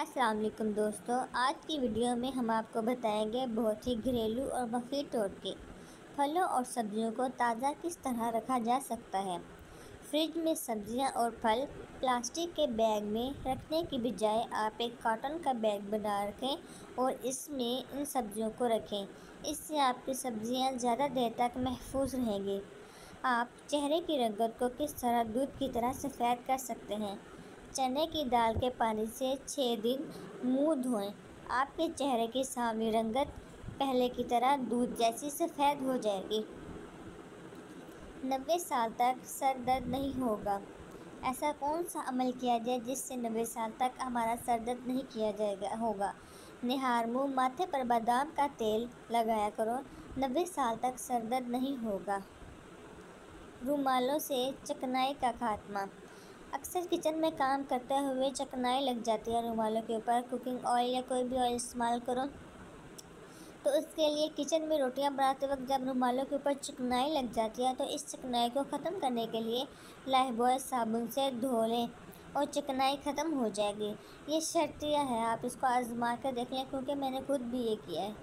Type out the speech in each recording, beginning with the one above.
अस्सलाम वालेकुम दोस्तों, आज की वीडियो में हम आपको बताएंगे बहुत ही घरेलू और मफीद टोटके। फलों और सब्जियों को ताज़ा किस तरह रखा जा सकता है। फ्रिज में सब्जियां और फल प्लास्टिक के बैग में रखने की बजाय आप एक कॉटन का बैग बना रखें और इसमें इन सब्जियों को रखें। इससे आपकी सब्जियां ज़्यादा देर तक महफूज रहेंगी। आप चेहरे की रंगत को किस तरह दूध की तरह सफ़ेद कर सकते हैं। चने की दाल के पानी से 6 दिन मुंह धोएं। आपके चेहरे की सावली रंगत पहले की तरह दूध जैसी सफ़ेद हो जाएगी। 90 साल तक सर दर्द नहीं होगा। ऐसा कौन सा अमल किया जाए जिससे 90 साल तक हमारा सर दर्द नहीं किया जाएगा होगा। निहार मुँह, माथे पर बादाम का तेल लगाया करो, 90 साल तक सर दर्द नहीं होगा। रुमालों से चकनाई का खात्मा। अक्सर किचन में काम करते हुए चकनाई लग जाती है रुमालों के ऊपर। कुकिंग ऑयल या कोई भी ऑयल इस्तेमाल करो तो उसके लिए किचन में रोटियां बनाते वक्त जब रुमालों के ऊपर चकनाई लग जाती है तो इस चकनाई को ख़त्म करने के लिए लाइफ बॉय साबुन से धो लें और चकनाई ख़त्म हो जाएगी। ये शर्तिया है, आप इसको आजमा कर देख लें क्योंकि मैंने खुद भी ये किया है।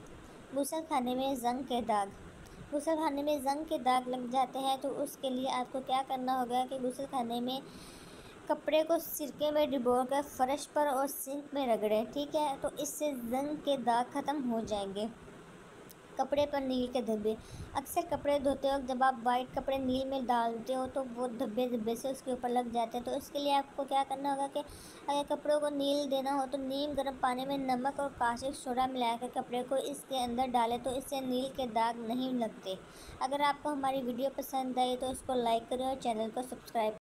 गुसलखाने में जंग के दाग। गुसलखाने में जंग के दाग लग जाते हैं तो उसके लिए आपको क्या करना होगा कि गुसलखाने में कपड़े को सिरके में डुबोकर फर्श पर और सिंक में रगड़ें, ठीक है। तो इससे जंग के दाग ख़त्म हो जाएंगे। कपड़े पर नील के धब्बे। अक्सर कपड़े धोते वक्त जब आप वाइट कपड़े नील में डालते हो तो वो धब्बे धब्बे से उसके ऊपर लग जाते हैं। तो इसके लिए आपको क्या करना होगा कि अगर कपड़ों को नील देना हो तो नीम गर्म पानी में नमक और काशिक सोडा मिलाकर कपड़े को इसके अंदर डालें तो इससे नील के दाग नहीं लगते। अगर आपको हमारी वीडियो पसंद आई तो इसको लाइक करें और चैनल को सब्सक्राइब